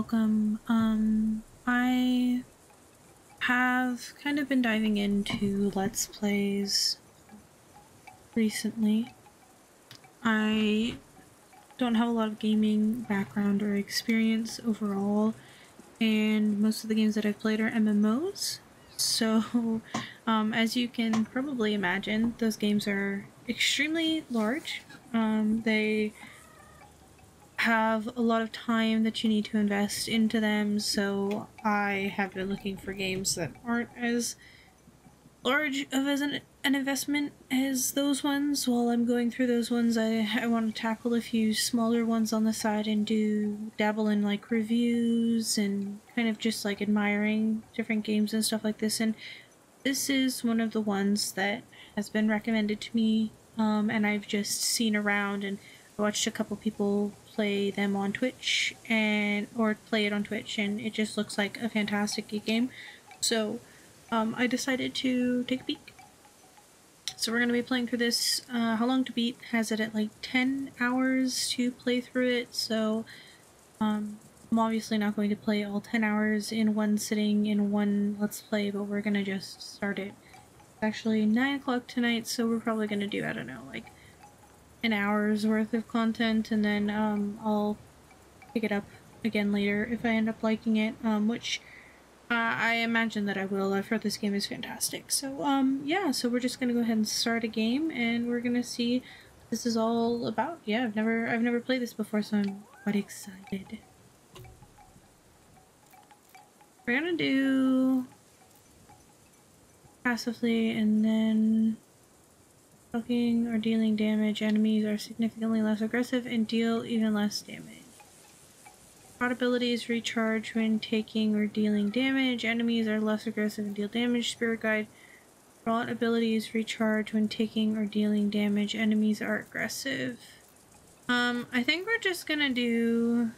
welcome. I have kind of been diving into Let's Plays recently. I don't have a lot of gaming background or experience overall, and most of the games that I've played are MMOs. So, as you can probably imagine, those games are extremely large. They have a lot of time that you need to invest into them, so I have been looking for games that aren't as large of an investment as those ones. While I'm going through those ones, I want to tackle a few smaller ones on the side and dabble in like reviews and kind of just like admiring different games and stuff like this, and this is one of the ones that has been recommended to me, and I've just seen around, and I watched a couple people play them on Twitch and it just looks like a fantastic game. So I decided to take a peek. So we're going to be playing through this. How long to beat has it at like 10 hours to play through it, so I'm obviously not going to play all 10 hours in one sitting in one Let's Play, but we're going to just start it. It's actually 9 o'clock tonight, so we're probably going to do, I don't know, like an hour's worth of content, and then I'll pick it up again later if I end up liking it, which I imagine that I will. I've heard this game is fantastic. So yeah, so we're just gonna go ahead and start a game, and we're gonna see what this is all about. Yeah, I've never played this before, so I'm quite excited. We're gonna do passively, and then blocking or dealing damage. Enemies are significantly less aggressive and deal even less damage. Rot abilities recharge when taking or dealing damage. Enemies are less aggressive and deal damage. Spirit Guide. Rot abilities recharge when taking or dealing damage. Enemies are aggressive. I think we're just gonna do...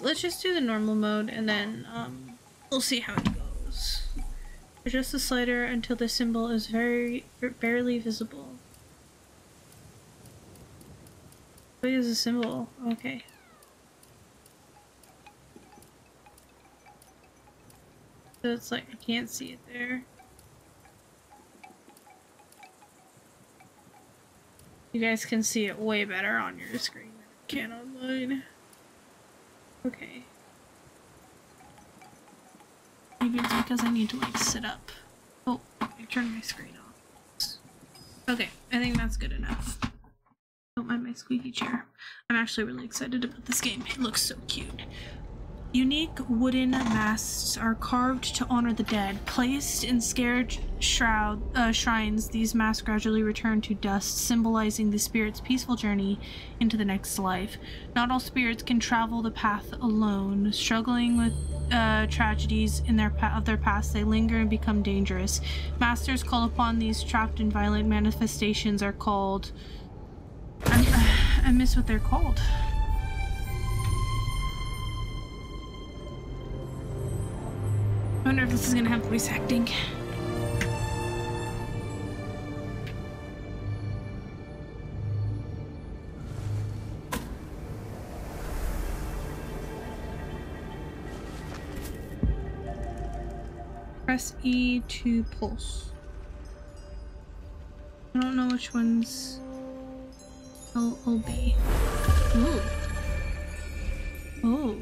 let's just do the normal mode, and then we'll see how it goes. Adjust the slider until the symbol is barely visible. What is a symbol? Okay. So it's like I can't see it there. You guys can see it way better on your screen than I can online. Okay. Maybe it's because I need to like sit up. Oh, I turned my screen off. Okay, I think that's good enough. Don't mind my squeaky chair. I'm actually really excited about this game. It looks so cute. Unique wooden masts are carved to honor the dead. Placed in scared shrines, these masts gradually return to dust, symbolizing the spirit's peaceful journey into the next life. Not all spirits can travel the path alone. Struggling with tragedies of their past, they linger and become dangerous. Masters call upon these trapped in violent manifestations are called... I miss what they're called. I wonder if this is gonna have voice acting. Press E to pulse. I don't know which ones I'll be. Ooh. Oh.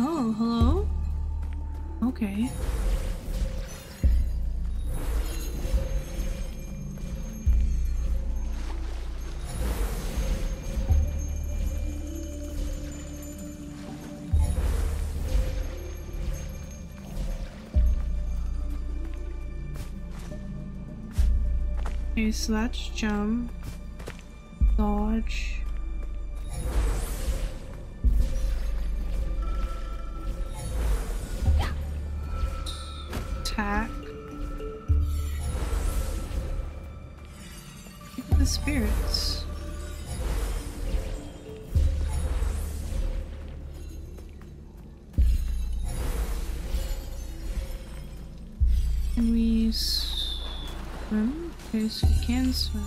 Oh, hello? Okay. Okay, so that's jump, dodge. Attack. Look at the spirits. you swim? Okay, so you can swim.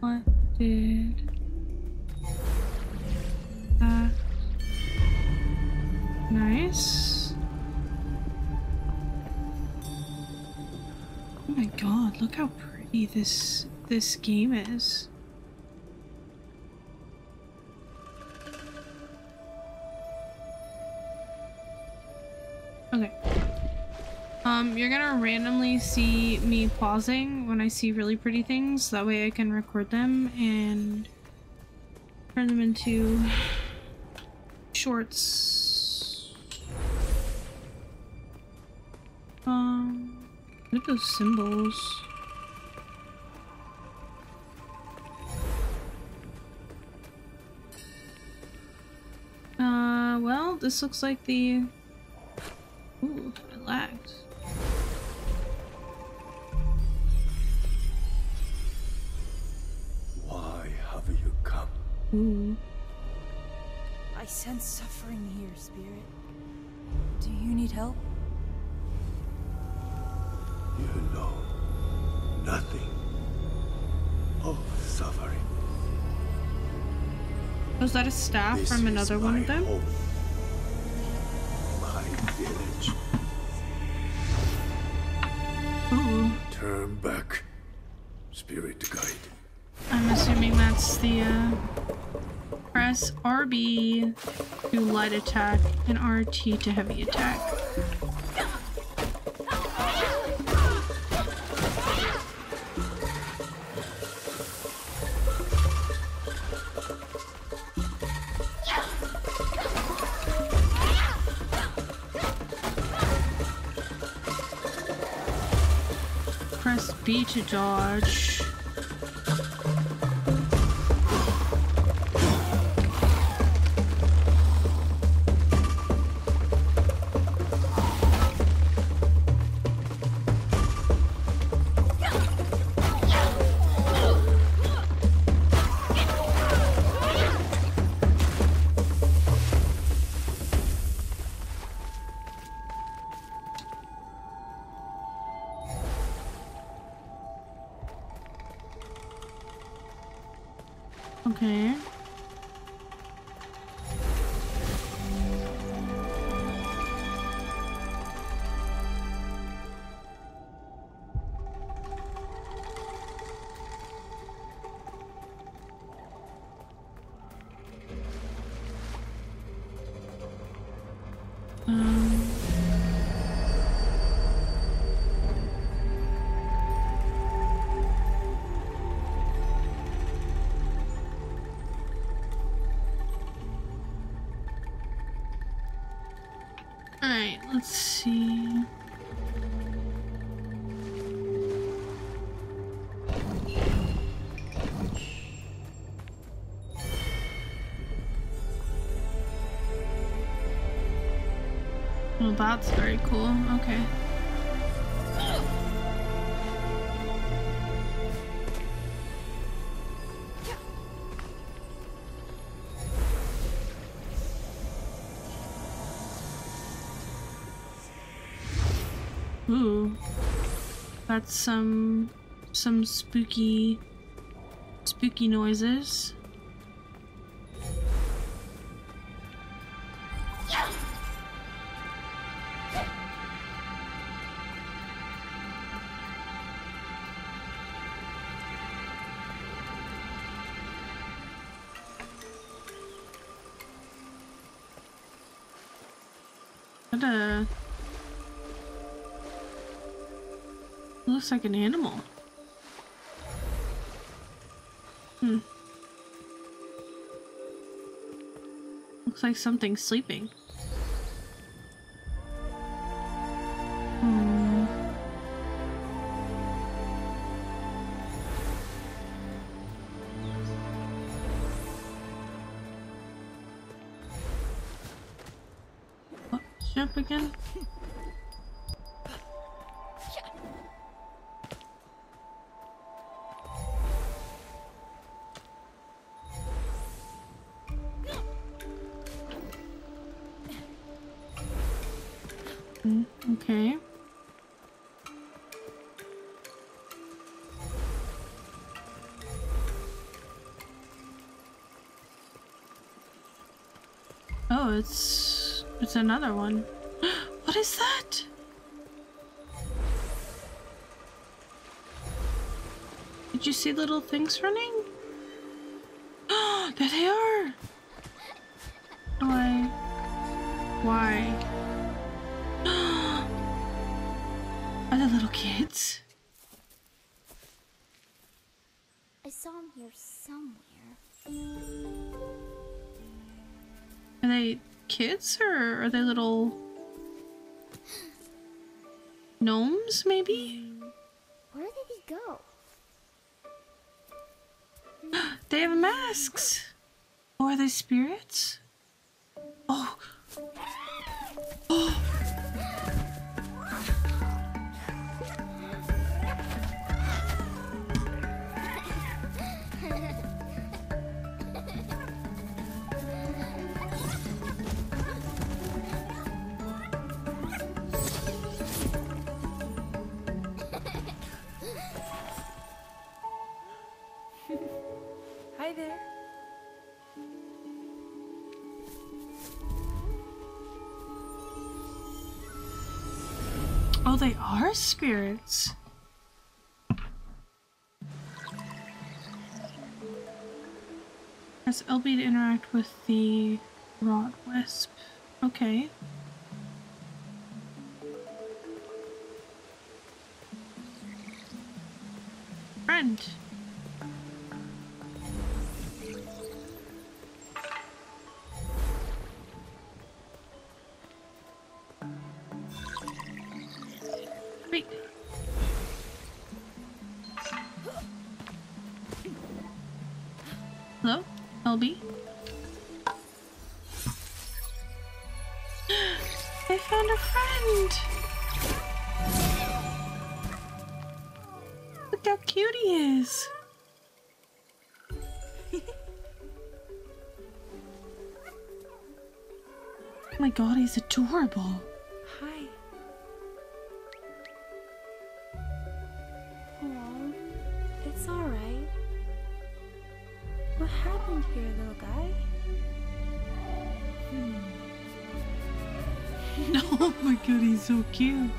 What did that? Nice. Oh my god, look how pretty this game is. Okay. You're gonna randomly see me pausing when I see really pretty things. That way I can record them and turn them into shorts. Look at those symbols. Well, this looks like the... Ooh, it lagged. Why have you come? Ooh. I sense suffering here, Spirit. Do you need help? You know nothing of suffering. Was that a staff this from another one of them? Hope. Village. Ooh. Turn back, Spirit Guide. I'm assuming that's the press RB to light attack and RT to heavy attack. B to dodge. Okay. Let's see. Well, that's very cool. Okay. Ooh, that's some spooky noises. Looks like an animal. Hmm. Looks like something's sleeping. What? Jump again? Okay. Oh, it's another one. What is that? Did you see little things running? Oh, there they are! Why? Are they little kids? I saw them here somewhere. Are they kids or are they little gnomes maybe? Where did he go? They have masks! Or are they spirits? Oh! Oh! Oh, they are spirits. Press LB to interact with the rot wisp. Okay. Friend. Hello, LB? I found a friend! Look how cute he is! Oh my god, he's adorable! Hi. Hello. It's alright. What happened here, little guy? Oh my god, he's so cute.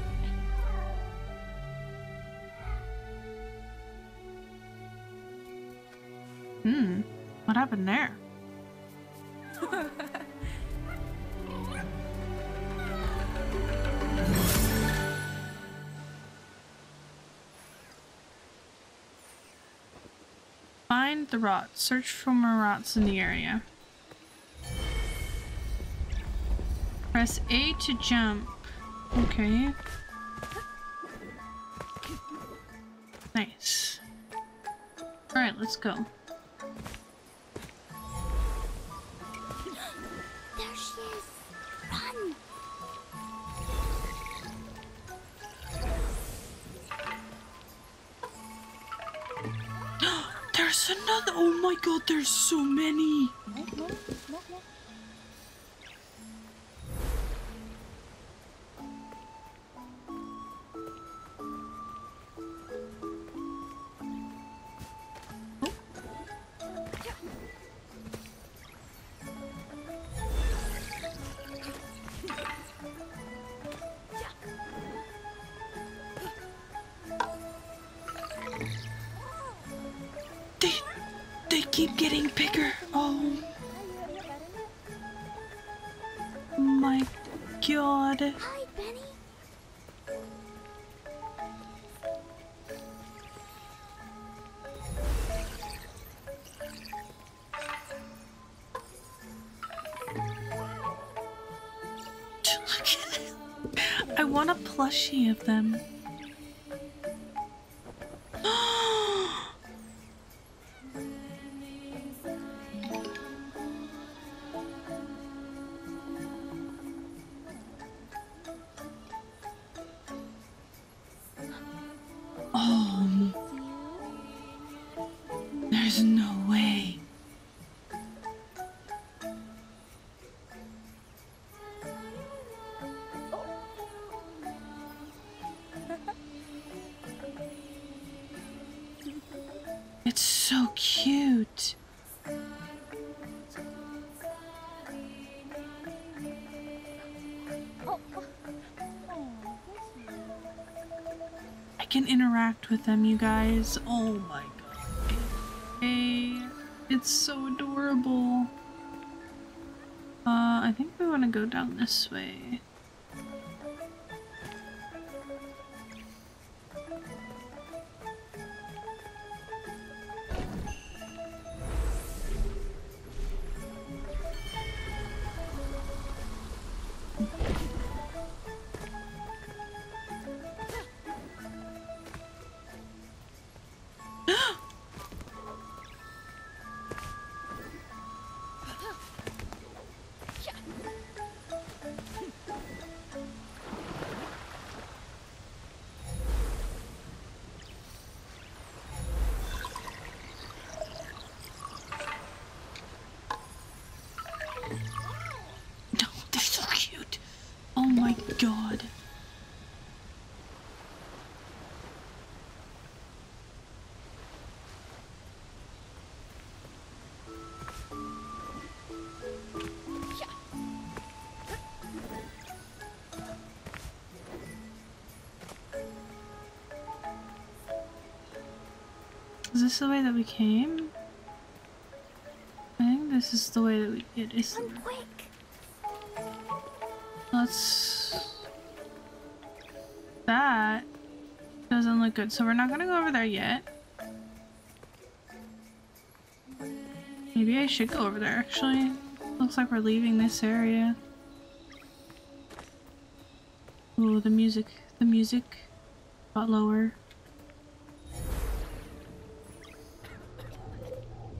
What happened there? Find the rot. Search for more rots in the area. Press A to jump. Okay. Nice. Alright, let's go. There she is! Run! There's another! Oh my god, there's so many! They keep getting bigger. Oh my god. Hi, Benny. Look at it. I want a plushie of them. There's no way. It's so cute. I can interact with them, you guys. Oh my god. Hey, it's so adorable. I think we want to go down this way. God. Is this the way that we came? I think this is the way that we did. I'm quick. That doesn't look good, so we're not gonna go over there yet. Maybe I should go over there, actually. Looks like we're leaving this area. Ooh, the music got lower.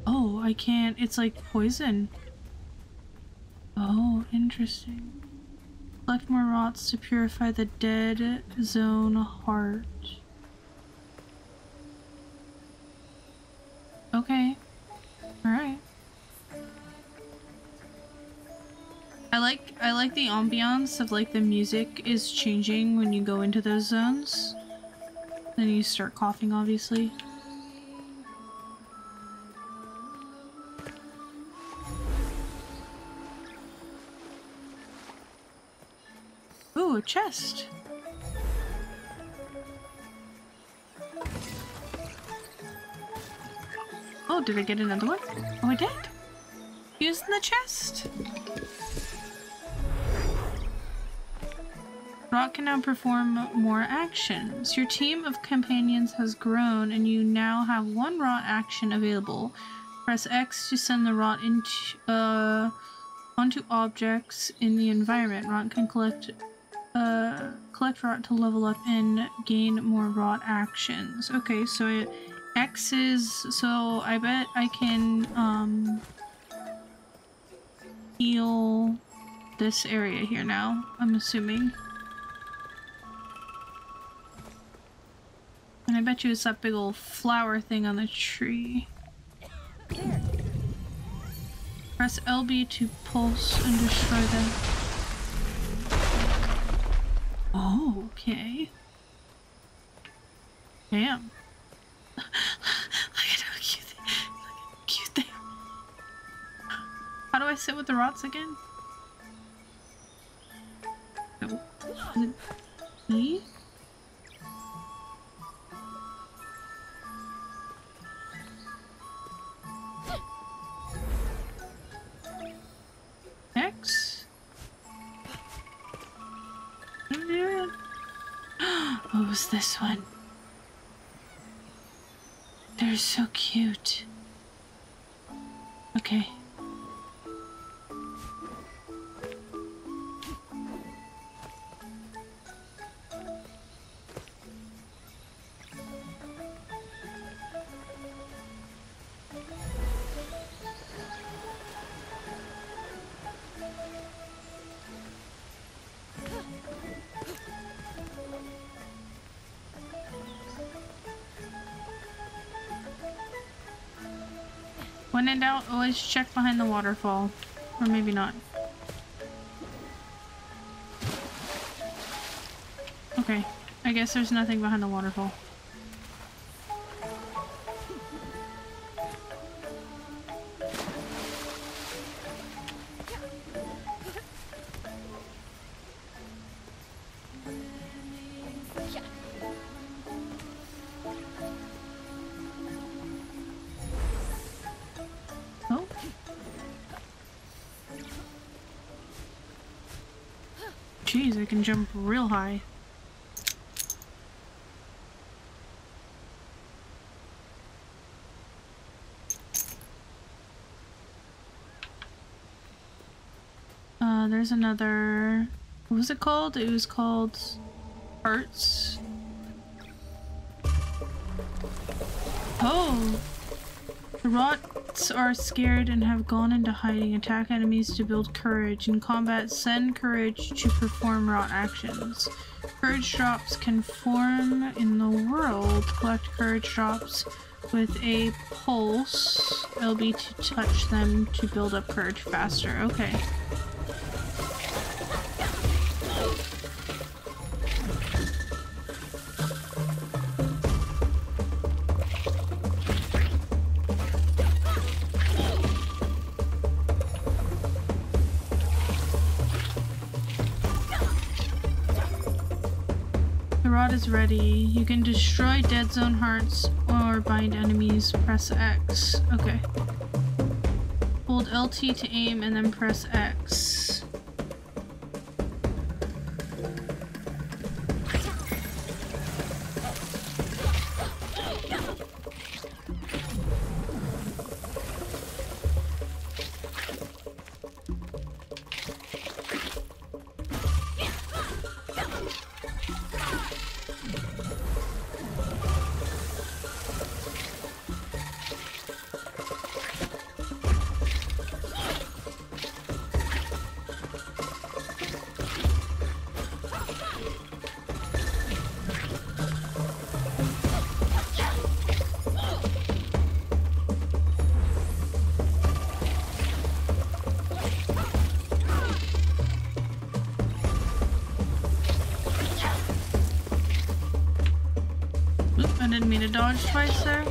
Oh, I can't, it's like poison. Oh, interesting. Collect more rots to purify the dead zone heart. Okay. Alright. I like the ambiance of like the music is changing when you go into those zones. Then you start coughing, obviously. Chest. Oh, did I get another one? Oh, I did. Using the chest. Rot can now perform more actions. Your team of companions has grown and you now have one Rot action available. Press X to send the Rot into, onto objects in the environment. Rot can collect rot to level up and gain more rot actions. Okay, so it X's, so I bet I can heal this area here now, I'm assuming. And I bet you it's that big old flower thing on the tree. There. Press LB to pulse and destroy them. Oh, okay. Damn. Look at how cute they are. How do I sit with the rots again? Oh. Is it me? This one. They're so cute. Okay. When in doubt, always check behind the waterfall. Or maybe not. Okay. I guess there's nothing behind the waterfall. Jeez, I can jump real high. There's another... What was it called? It was called... Hearts. Oh! The Rots are scared and have gone into hiding. Attack enemies to build courage. In combat, send courage to perform Rot actions. Courage drops can form in the world. Collect courage drops with a pulse. LB to touch them to build up courage faster. Okay. Is ready. You can destroy dead zone hearts or bind enemies. Press X. Okay. Hold LT to aim and then press X. Didn't mean to dodge twice there.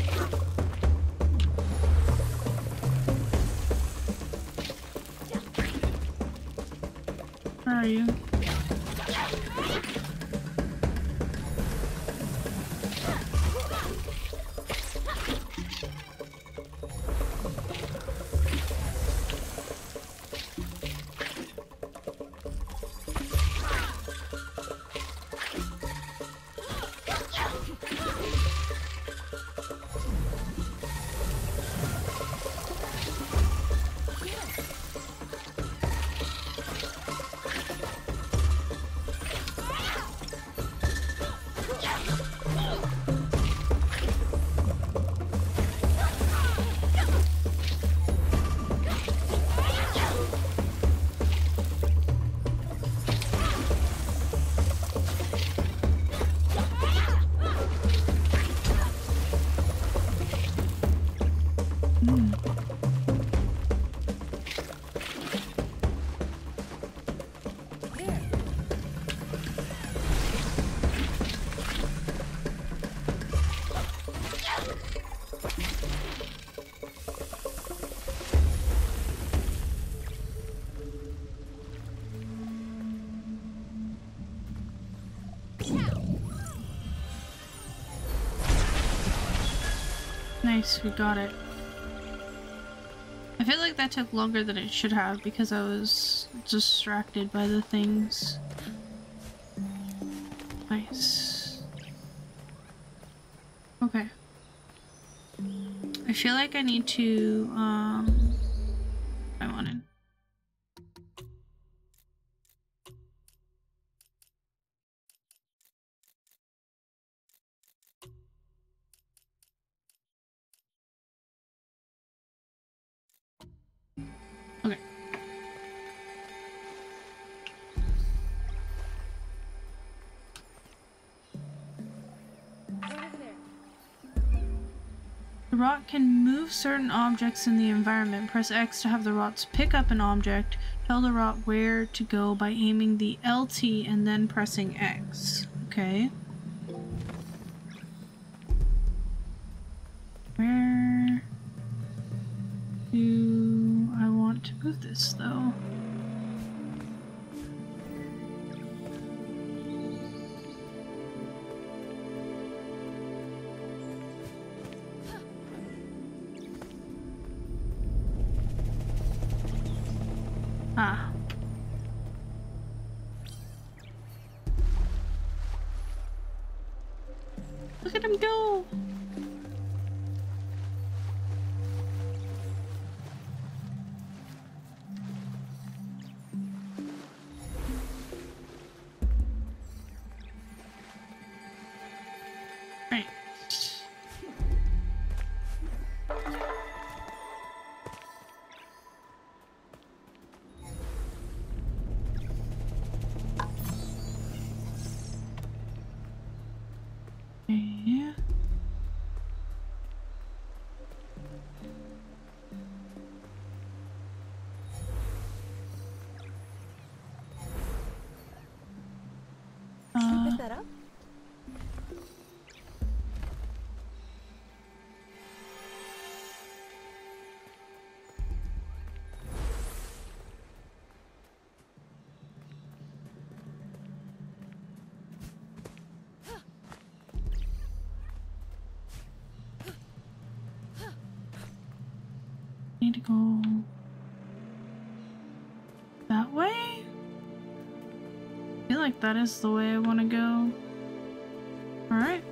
Where are you? Nice, we got it. I feel like that took longer than it should have because I was distracted by the things. Nice. Okay. I feel like I need to, I want it. The rot can move certain objects in the environment. Press X to have the rots pick up an object. Tell the rot where to go by aiming the LT and then pressing X. Okay. Where do I want to move this though? can go. Need to go that way? I feel like that is the way I want to go. Alright.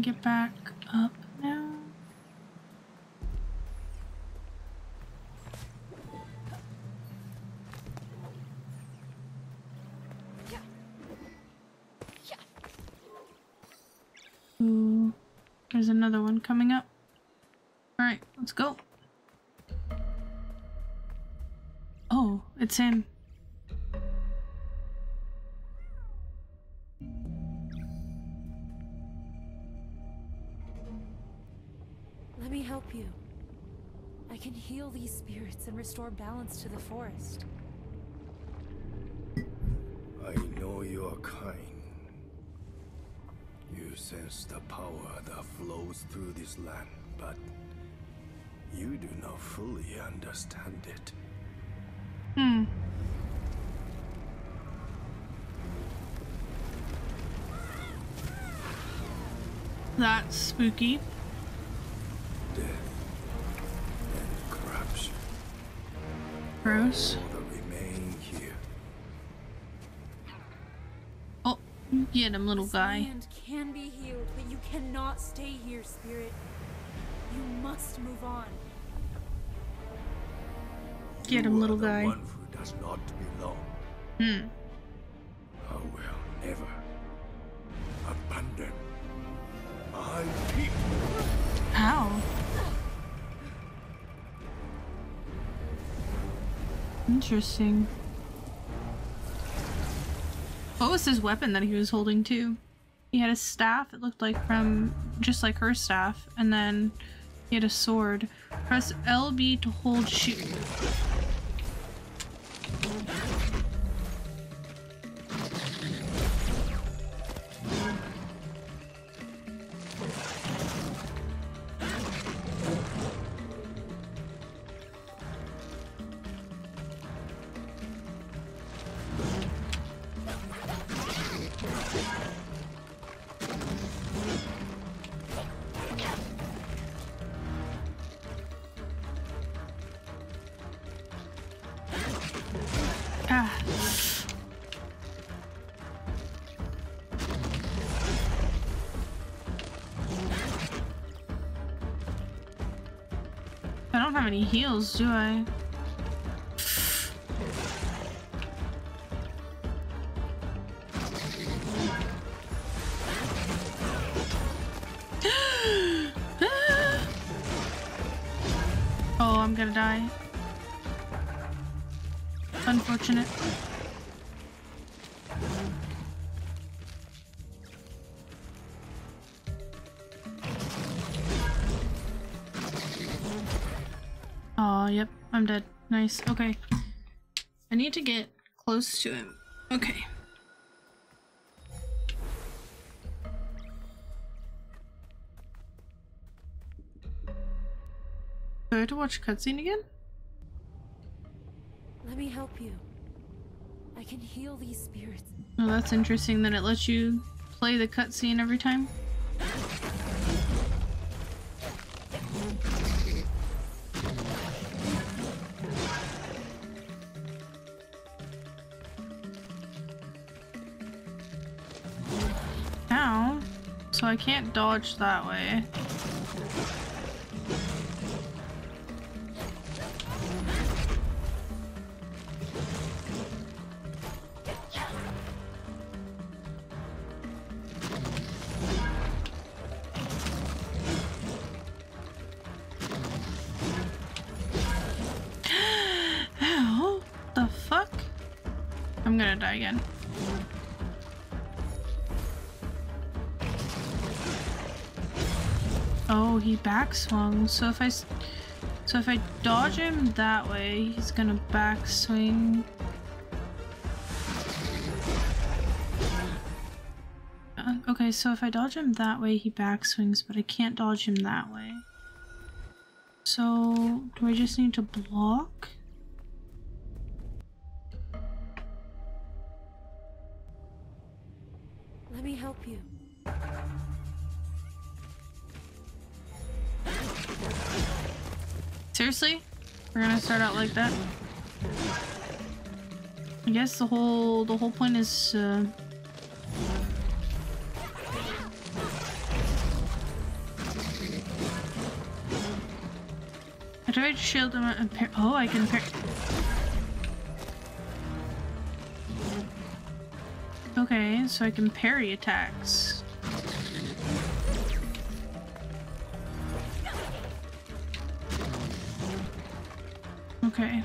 Get back up now. Ooh, there's another one coming up. All right, let's go. Oh, it's him. Restore balance to the forest. I know you are kind. You sense the power that flows through this land, but you do not fully understand it. Hmm. That's spooky. Remain here. Oh, get him, little guy. Land can be healed, but you cannot stay here, spirit. You must move on. Get him, little guy. One who does not belong. Hmm. I will never abandon my people. How? Interesting. What was his weapon that he was holding too? He had a staff, it looked like from just like her staff, and then he had a sword. Press LB to hold shoot. Any heals, do I? Oh, I'm gonna die. Unfortunate. Yep, I'm dead. Nice. Okay. I need to get close to him. Okay. Do I have to watch cutscene again? Let me help you. I can heal these spirits. Oh, that's interesting that it lets you play the cutscene every time. Ow. So I can't dodge that way. Again. Oh, he backswung. So if I dodge him that way, he's gonna backswing. Okay, so if I dodge him that way, he backswings, but I can't dodge him that way. So do I just need to block? Seriously? We're gonna start out like that? I guess the whole point is I tried to shield him and parry. Oh, I can parry. Okay, so I can parry attacks. Okay.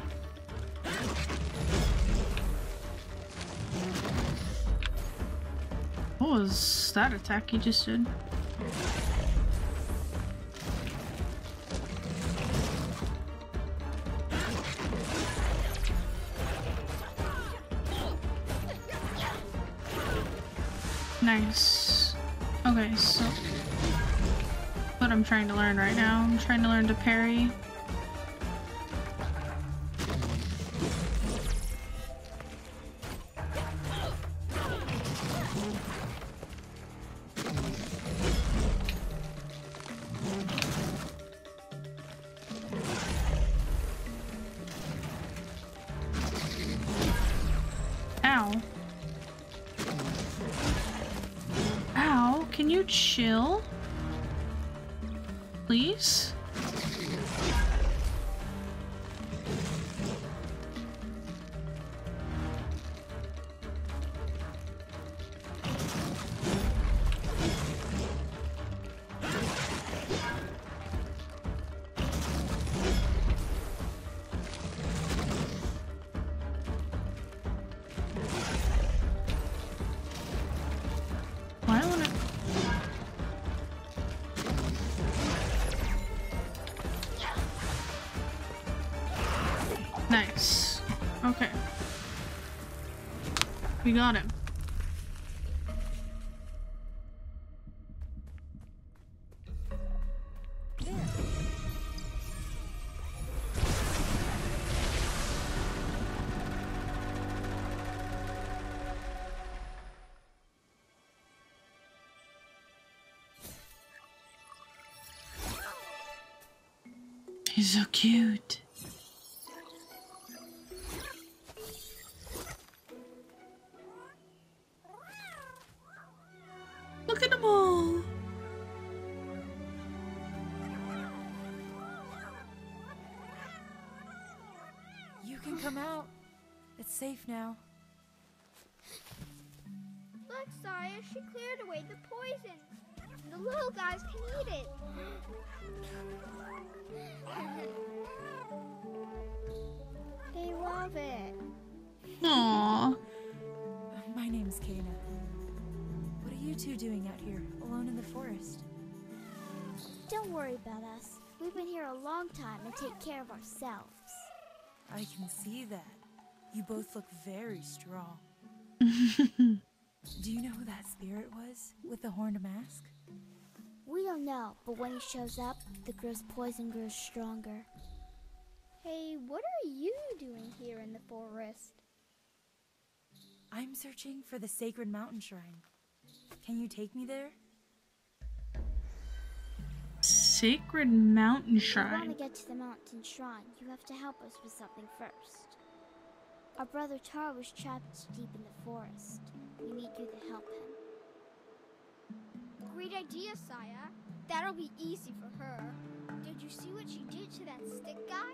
What was that attack he just did? Nice. Okay, so what I'm trying to learn right now, I'm trying to learn to parry. Chill, please. Nice. Okay. We got him. There. He's so cute. Safe now. Look, Saya, she cleared away the poison. The little guys can eat it. They love it. Aww. My name's Kena. What are you two doing out here, alone in the forest? Don't worry about us. We've been here a long time and take care of ourselves. I can see that. You both look very strong. Do you know who that spirit was with the horned mask? We don't know, but when he shows up, the girl's poison grows stronger. Hey, what are you doing here in the forest? I'm searching for the sacred mountain shrine. Can you take me there? Sacred mountain shrine. If you want to get to the mountain shrine, you have to help us with something first. Our brother Taro was trapped deep in the forest. We need you to help him. Great idea, Saya. That'll be easy for her. Did you see what she did to that stick guy?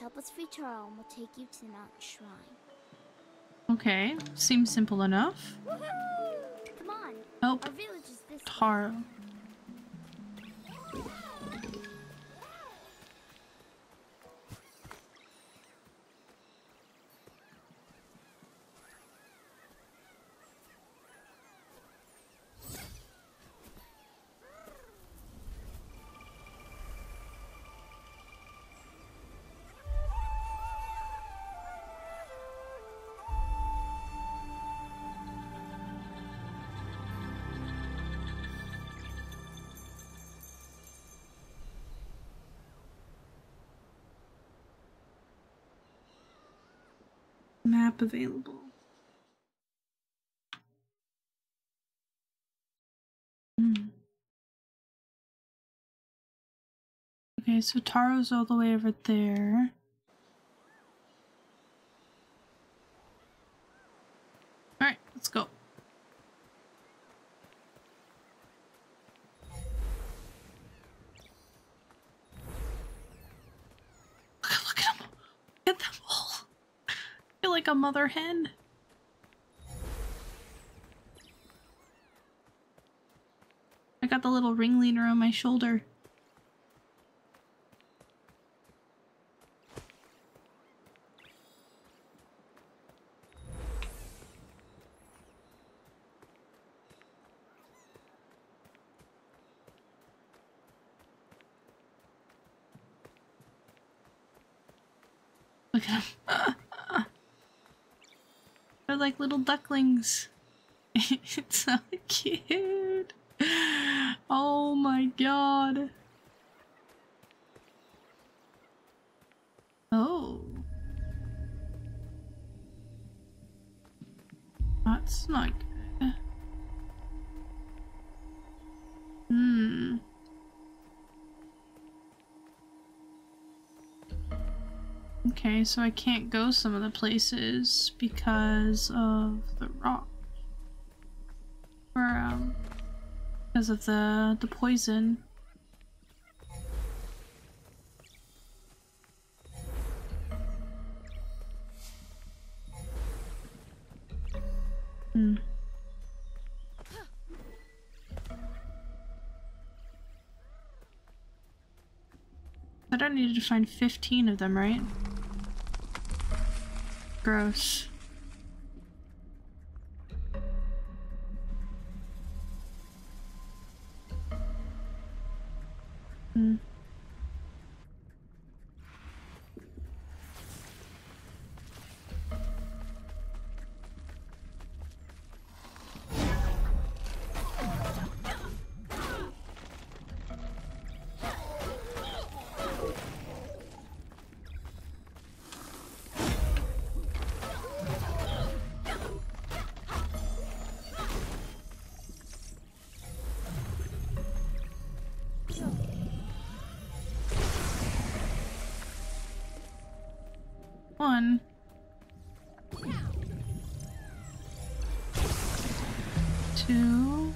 Help us free Taro and we'll take you to the mountain shrine. Okay, seems simple enough. Woohoo! Come on. Oh, our village is this Taro. Map available. Okay, so Taro's all the way over there. All right, let's go. Look at them! Look at them all! I feel like a mother hen. I got the little ringleader on my shoulder. Look at him. They're like little ducklings. It's so cute. Oh my god. Oh. That's not good. Okay, so I can't go some of the places because of the rock. Or, because of the poison. I don't need to find 15 of them, right? Gross. One. Two.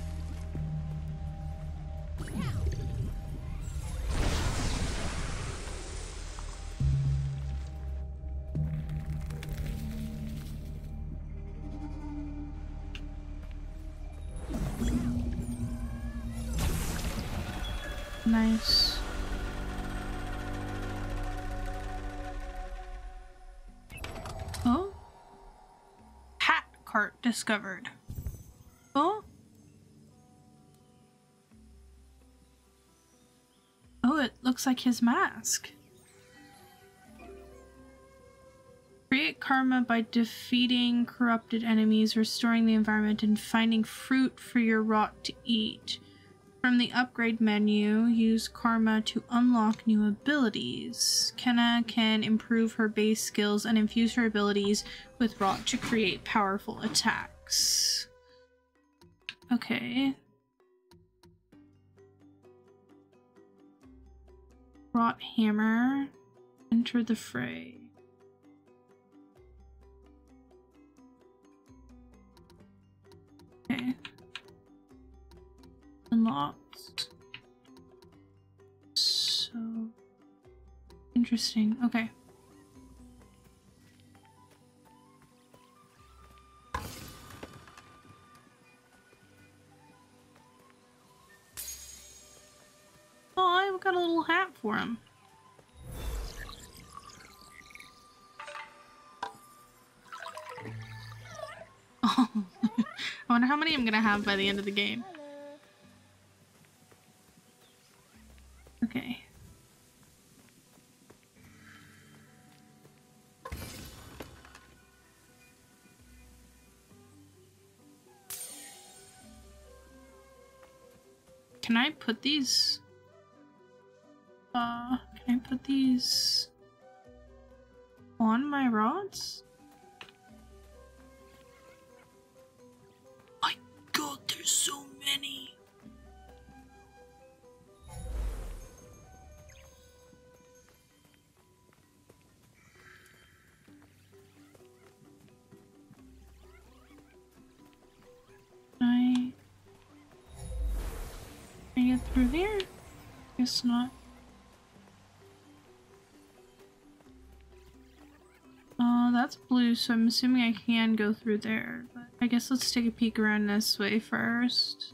Nice. Discovered. Oh? Oh, it looks like his mask. Create karma by defeating corrupted enemies, restoring the environment, and finding fruit for your rot to eat. From the upgrade menu, use karma to unlock new abilities. Kena can improve her base skills and infuse her abilities with rot to create powerful attacks. Okay. Rot hammer. Enter the fray. Okay. Unlocked. So interesting. Okay. Oh, I've got a little hat for him. Oh, I wonder how many I'm gonna have by the end of the game. Okay. Can I put these? Can I put these on my rods? My god, there's so many! Can I get through here? Guess not. That's blue, so I'm assuming I can go through there, but I guess let's take a peek around this way first.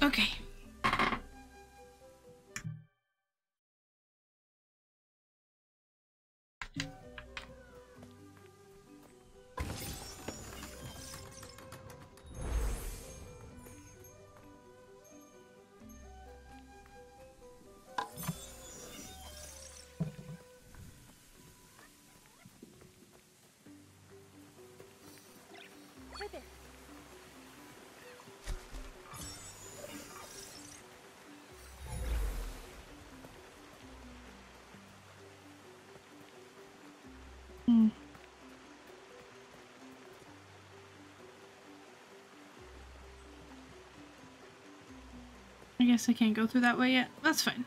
Okay. I guess I can't go through that way yet. That's fine.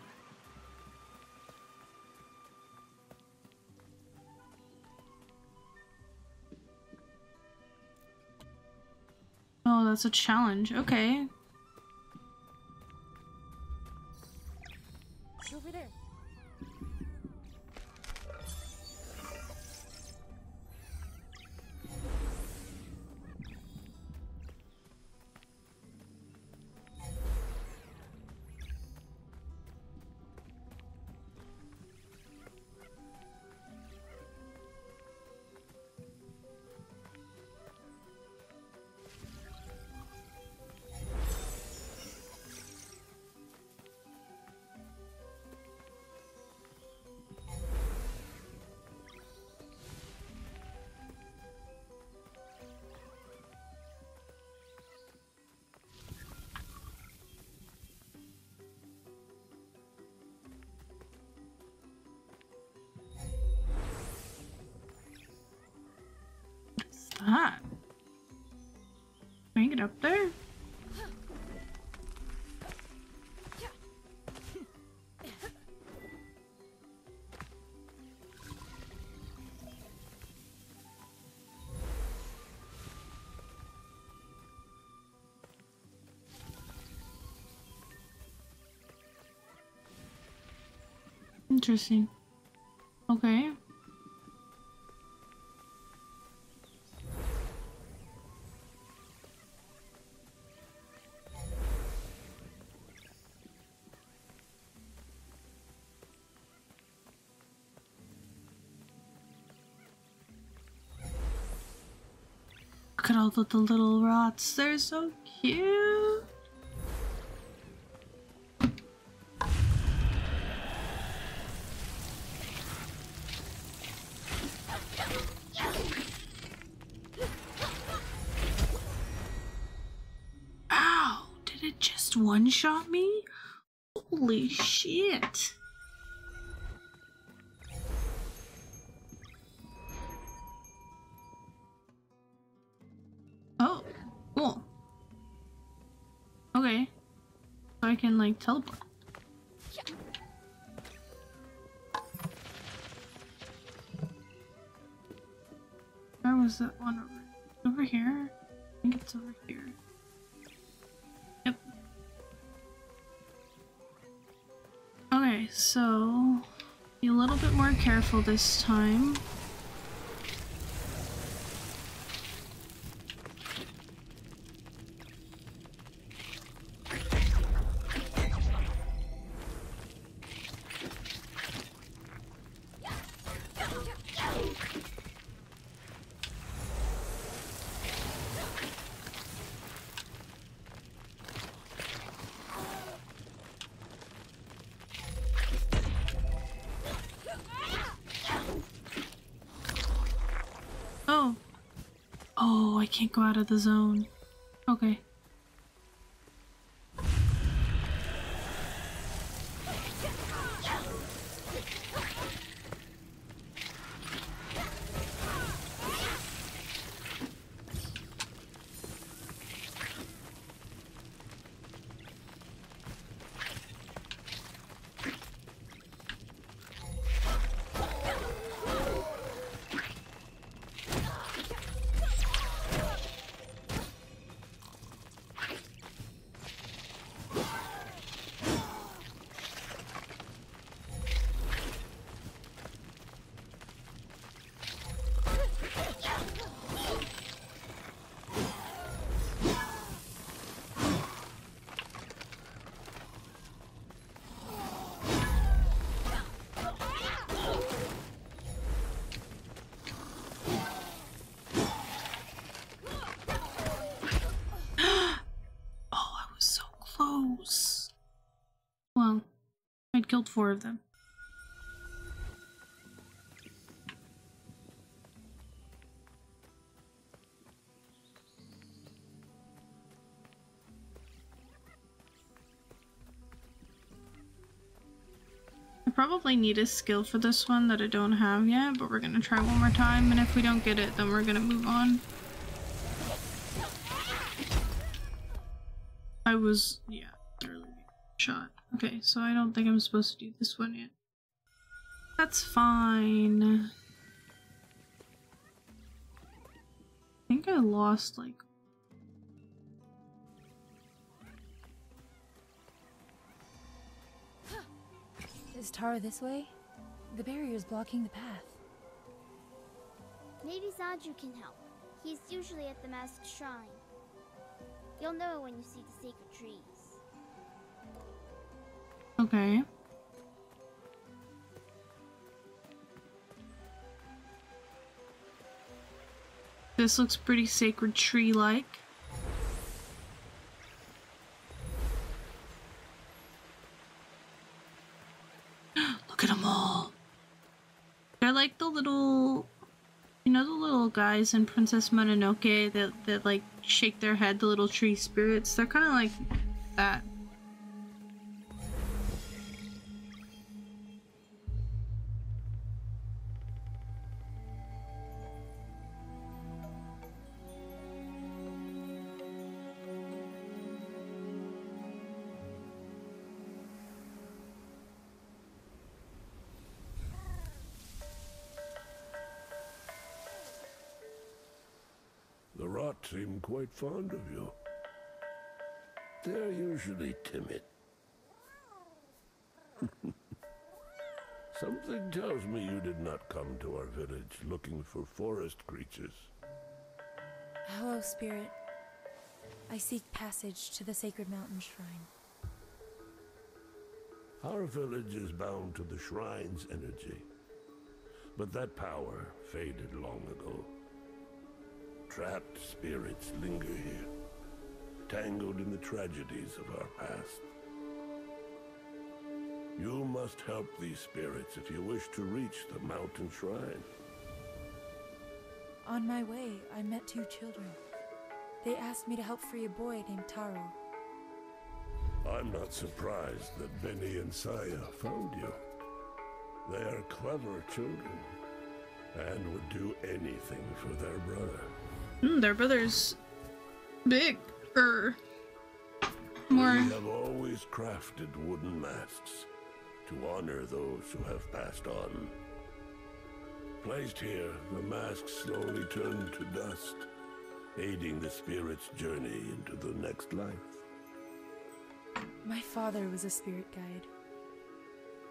Oh, that's a challenge. Okay. get up there? Interesting. Okay. Look at all of the little rots. They're so cute. One shot me? Holy shit. Oh, cool. Okay. So I can like teleport. Where was that one? Over here? I think it's over here. So, be a little bit more careful this time. Can't go out of the zone. Okay. Killed four of them. I probably need a skill for this one that I don't have yet, but we're gonna try one more time, and if we don't get it, then we're gonna move on. I was, yeah, literally shot. Okay, so I don't think I'm supposed to do this one yet. That's fine. I think I lost, like... Is Taro this way? The barrier's blocking the path. Maybe Zajuru can help. He's usually at the Masked Shrine. You'll know when you see the sacred tree. Okay. This looks pretty sacred tree-like. Look at them all! They're like the little... You know the little guys in Princess Mononoke that like shake their head, the little tree spirits? They're kind of like that. seem quite fond of you. They're usually timid. Something tells me you did not come to our village looking for forest creatures. Hello, Spirit. I seek passage to the sacred mountain shrine. Our village is bound to the shrine's energy. But that power faded long ago. Trapped spirits linger here, tangled in the tragedies of our past. You must help these spirits if you wish to reach the mountain shrine. On my way, I met two children. They asked me to help free a boy named Taro. I'm not surprised that Benny and Saya found you. They are clever children, and would do anything for their brother. Their brother's big, more. We have always crafted wooden masks to honor those who have passed on. Placed here, the masks slowly turn to dust, aiding the spirit's journey into the next life. My father was a spirit guide.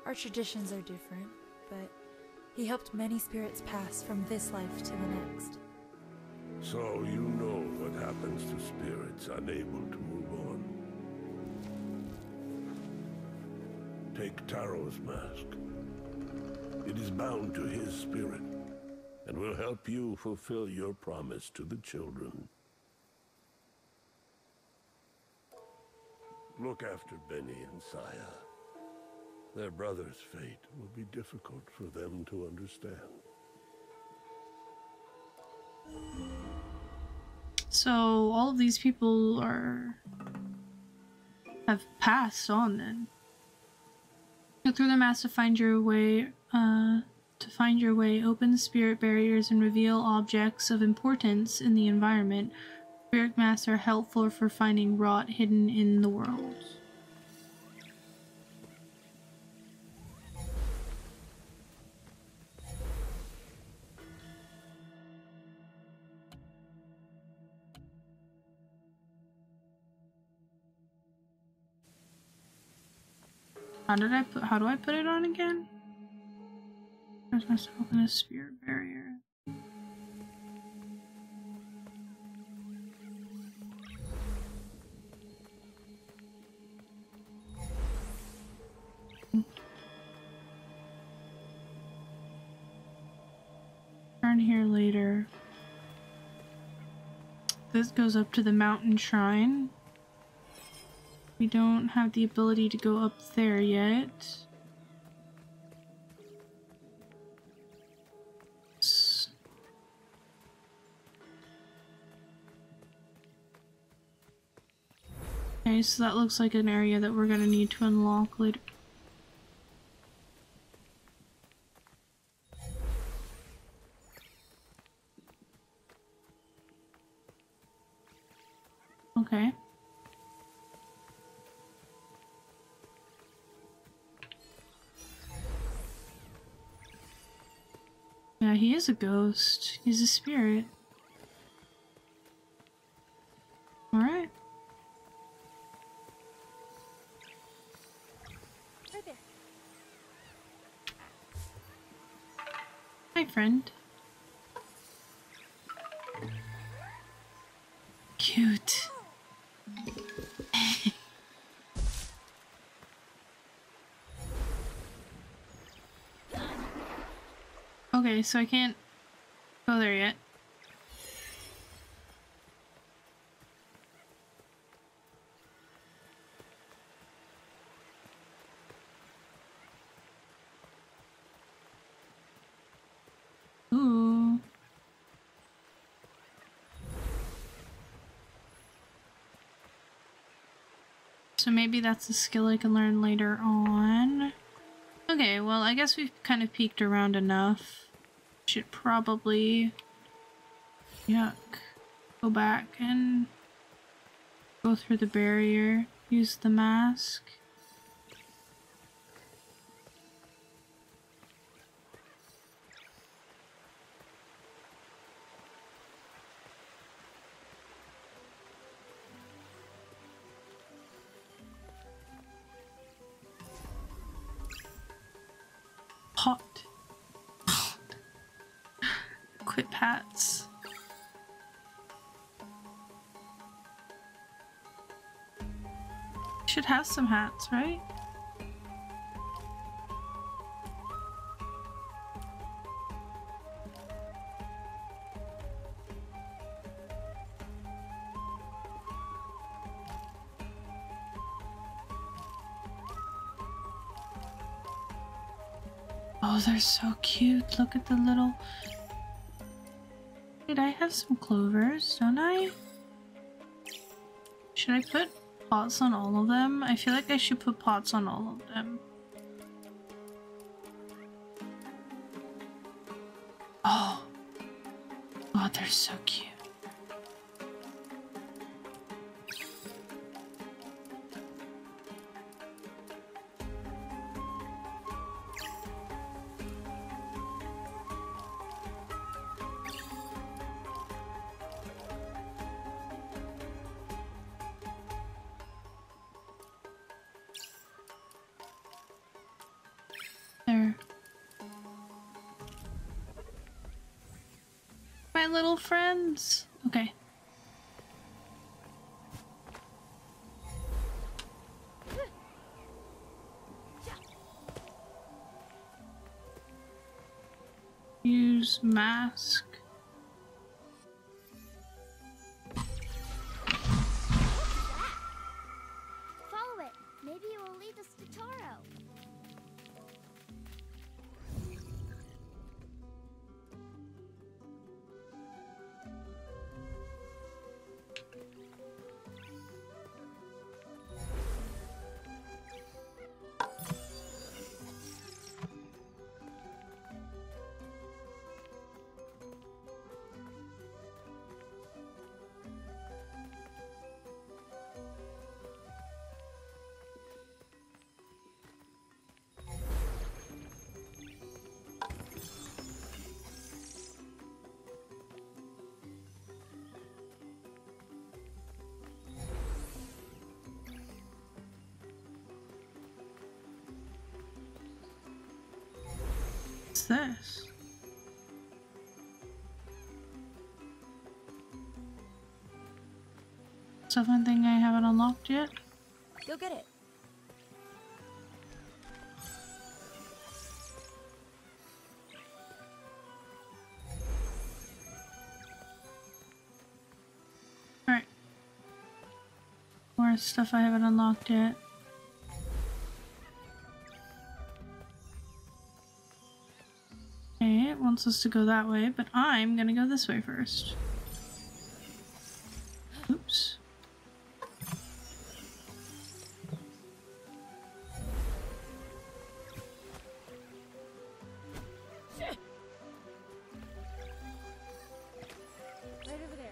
Our traditions are different, but he helped many spirits pass from this life to the next. So you know what happens to spirits unable to move on. Take Taro's mask. It is bound to his spirit, and will help you fulfill your promise to the children. Look after Benny and Saya. Their brother's fate will be difficult for them to understand. So all of these people have passed on then. Go through the mass to find your way open the spirit barriers and reveal objects of importance in the environment. Spirit masks are helpful for finding rot hidden in the world. How do I put it on again? There's myself in a spirit barrier. Turn here later. This goes up to the mountain shrine. We don't have the ability to go up there yet. Okay, so that looks like an area that we're gonna need to unlock later. Okay. Yeah, he is a ghost. He's a spirit. Alright. Right there. Hi, friend. Cute. Okay, so I can't go there yet. Ooh. So maybe that's a skill I can learn later on. Okay, well, I guess we've kind of peeked around enough. Should probably go back and go through the barrier, use the mask. carpet pads. Should have some hats, right? Oh, they're so cute. Look at the little... Wait, I have some clovers, don't I? Should I put pots on all of them? I feel like I should put pots on all of them. Oh. Oh, they're so cute. Little friends. Okay. Use mask. Follow it. Maybe it will lead us to Taro. This? Something I haven't unlocked yet? Go get it. Alright. More stuff I haven't unlocked yet. Wants us to go that way, but I'm gonna go this way first. Oops. Right over there.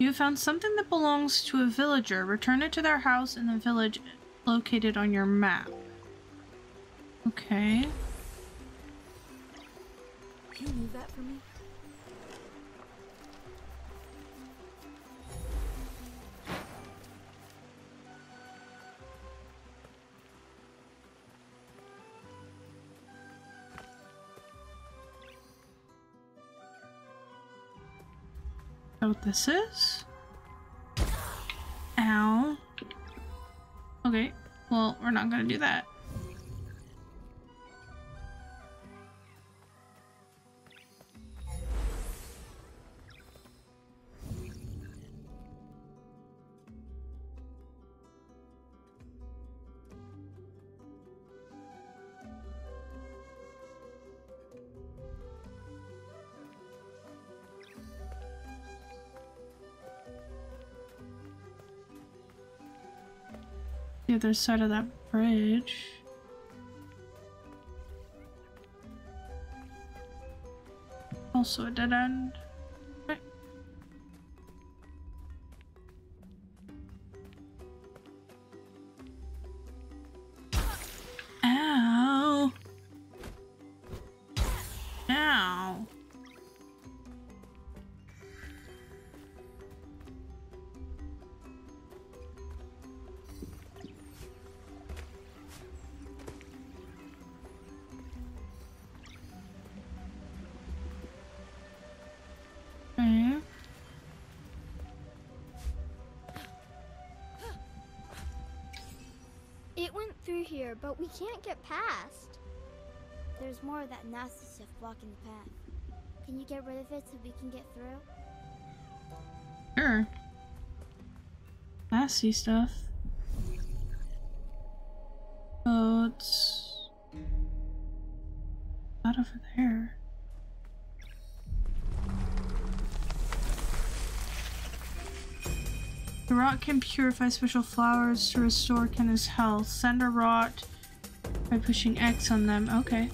You found something that belongs to a villager. Return it to their house in the village located on your map. Okay. Can you move that for me? What this is? Ow. Okay, well, we're not gonna do that. The other side of that bridge. Also a dead end. Right. Ow. here, but we can't get past. There's more of that nasty stuff blocking the path. Can you get rid of it so we can get through? Sure. Nasty stuff. Oh, it's not over there. The rot can purify special flowers to restore Kena's health. Send a rot by pushing X on them. Okay.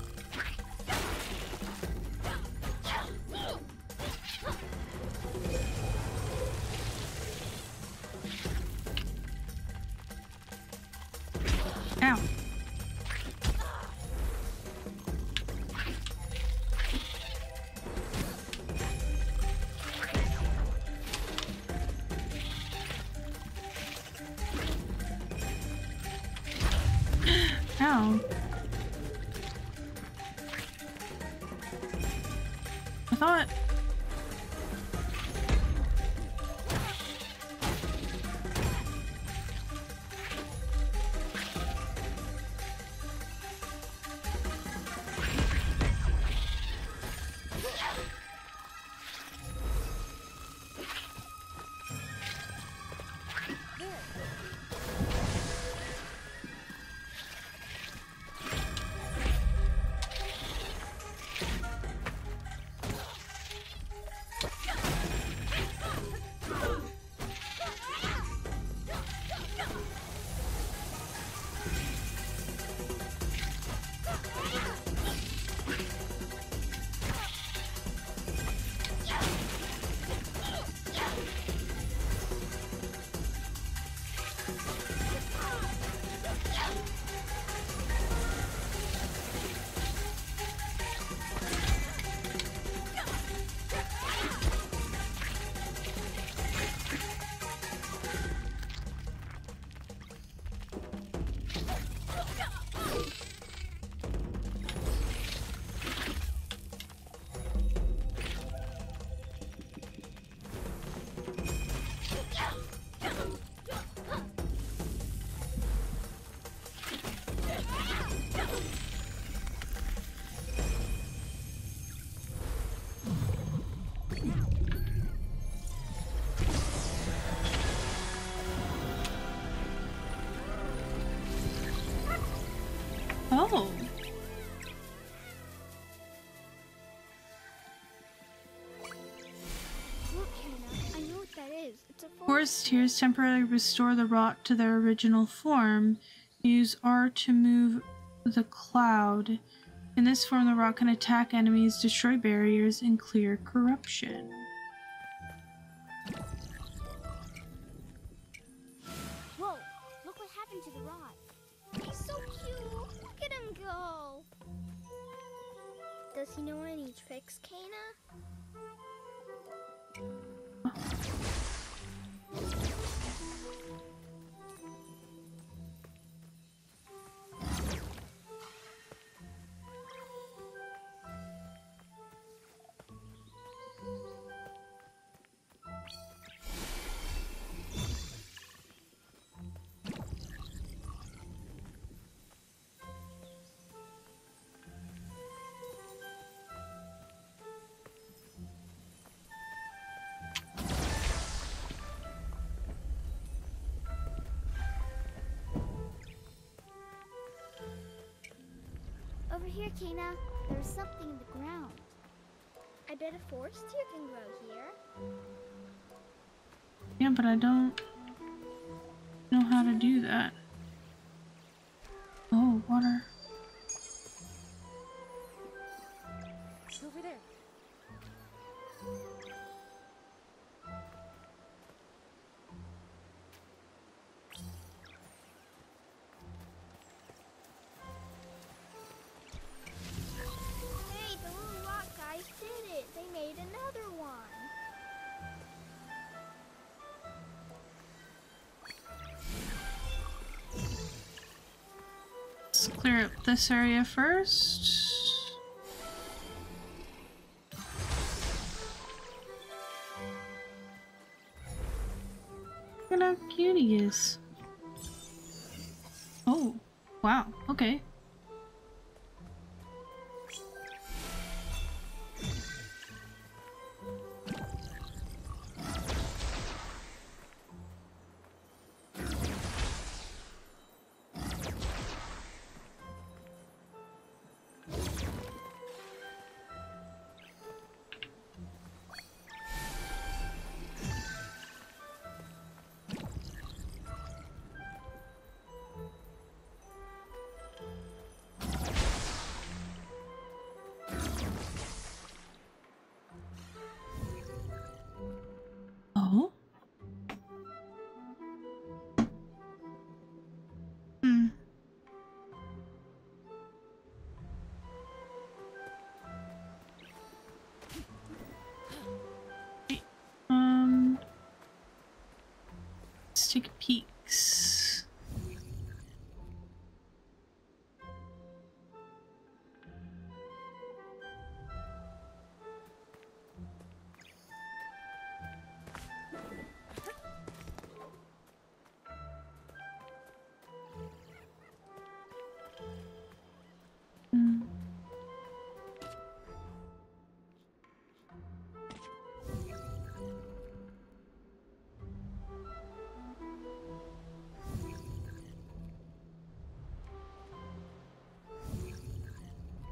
Ow. Oh. Forest tears temporarily restore the rot to their original form. Use R to move the cloud. In this form, the rot can attack enemies, destroy barriers, and clear corruption. Whoa! Look what happened to the rot. He's so cute! Look at him go! Does he know any tricks, Kena? Over here, Kena. There's something in the ground. I bet a forest here can grow here. Yeah, but I don't know how to do that. Oh, water. It's over there. Clear up this area first. Look at how cute he is. Oh, Wow, okay. Take peeks.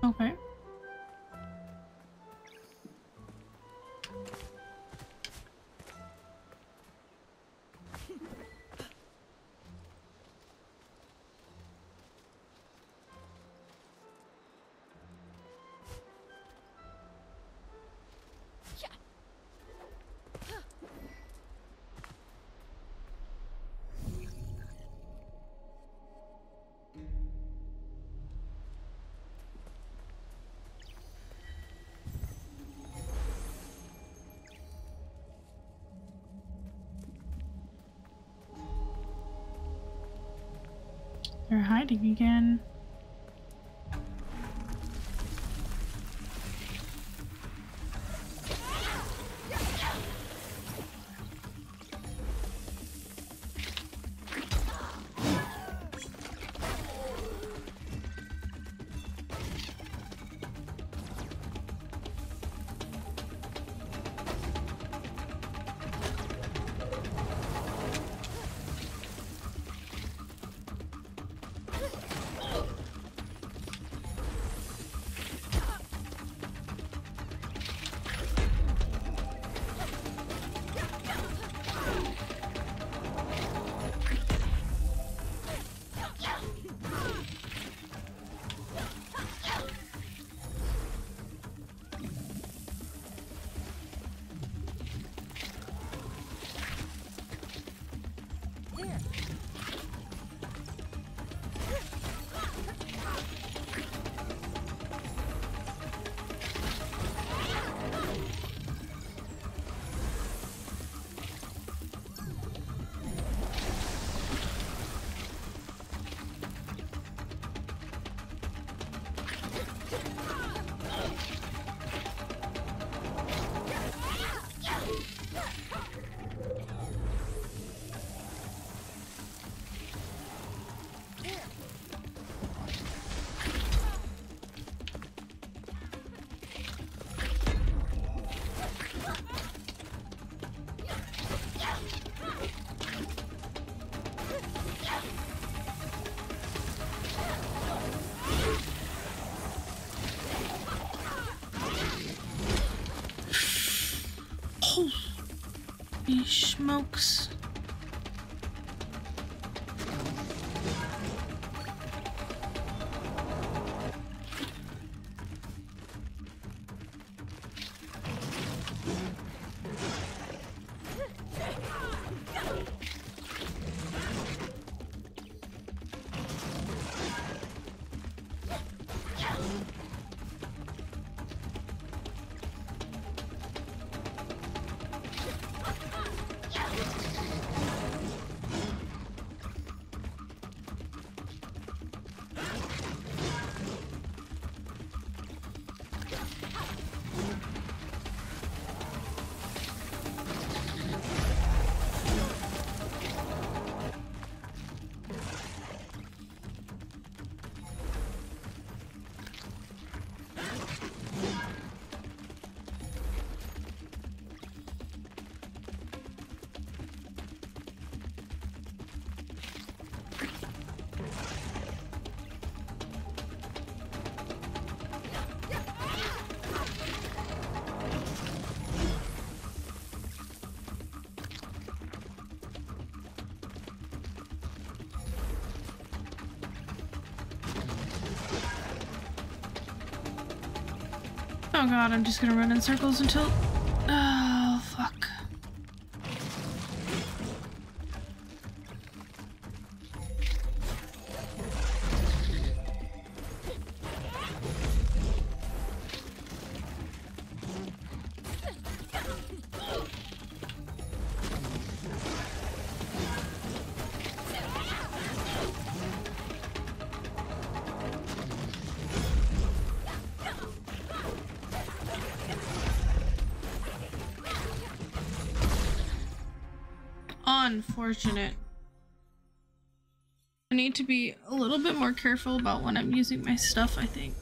Okay. They're hiding again. Smokes. Oh god, I'm just gonna run in circles until... Oh, fuck. Unfortunate. I need to be a little bit more careful about when I'm using my stuff, I think.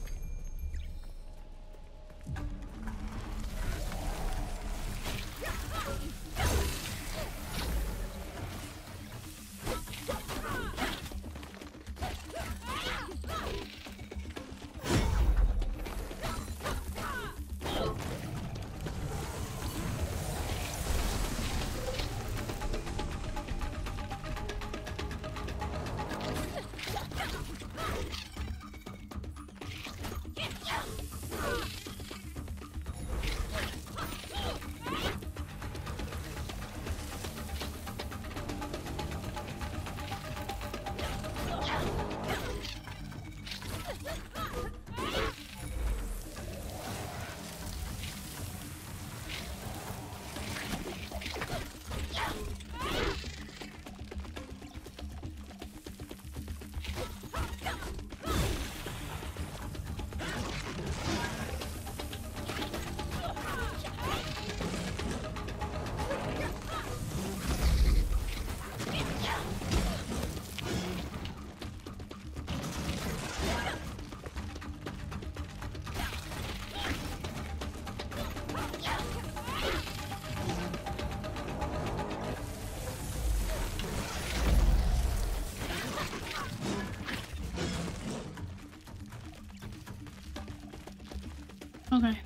Okay.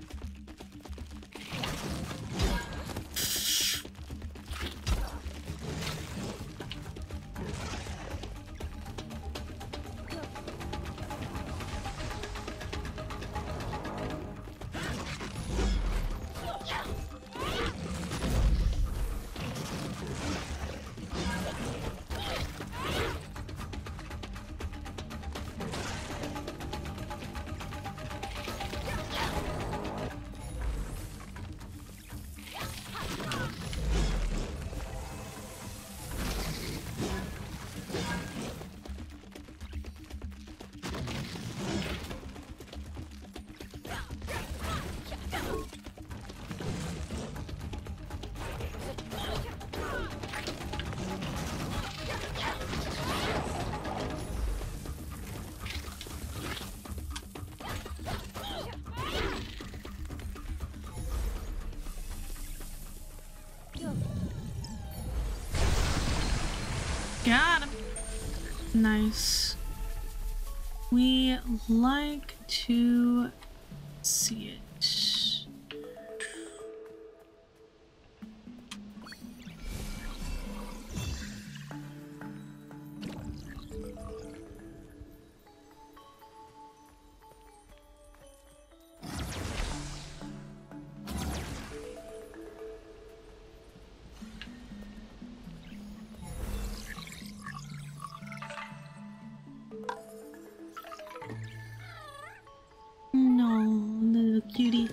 Got him. Nice. We like to see it. Cutie.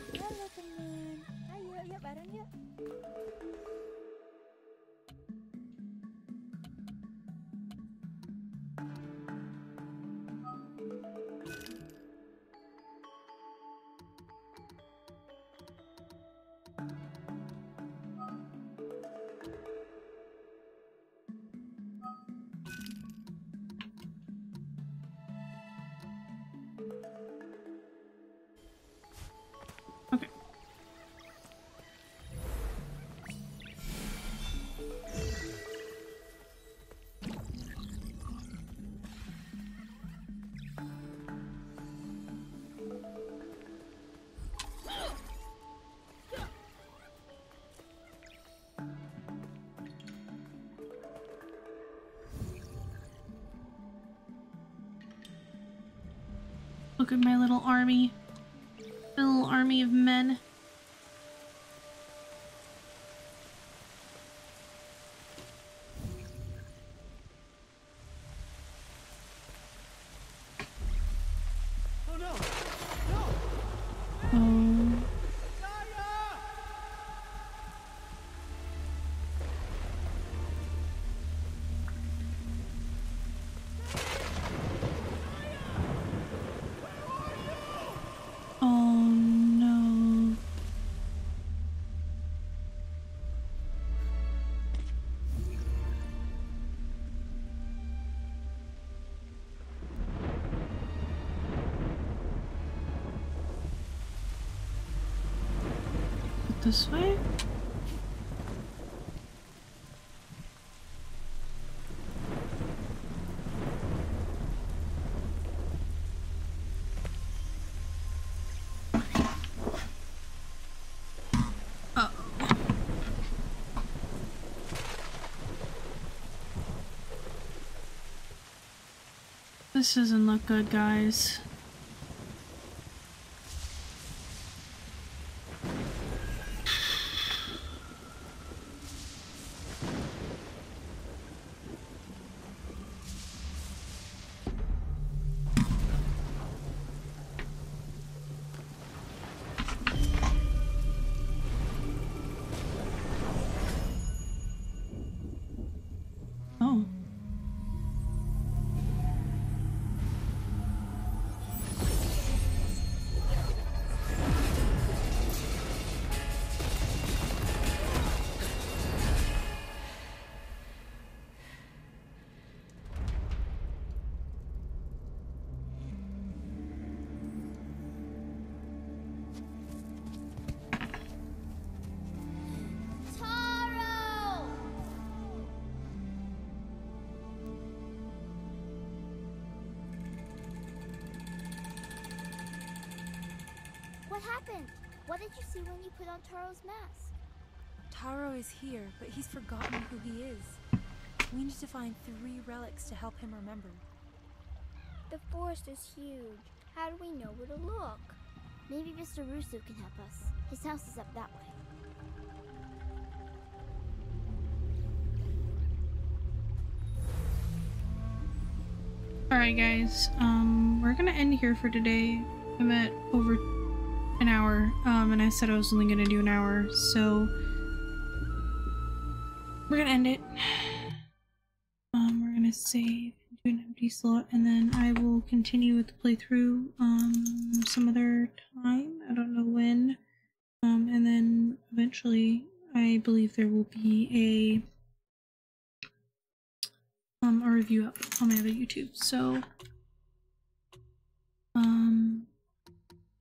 Look at my little army. army of men. This way? This doesn't look good, guys. What did you see when you put on Taro's mask? Taro is here, but he's forgotten who he is. We need to find 3 relics to help him remember. The forest is huge. How do we know where to look? Maybe Mr. Rusu can help us. His house is up that way. Alright guys, we're gonna end here for today. I'm at over an hour, and I said I was only gonna do an hour, so we're gonna end it. We're gonna save and do an empty slot, and then I will continue with the playthrough some other time. I don't know when, and then eventually I believe there will be a review up on my other YouTube. So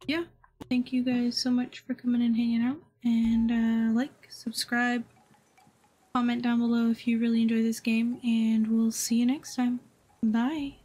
yeah. Thank you guys so much for coming and hanging out, and like, subscribe, comment down below if you really enjoy this game, and we'll see you next time. Bye!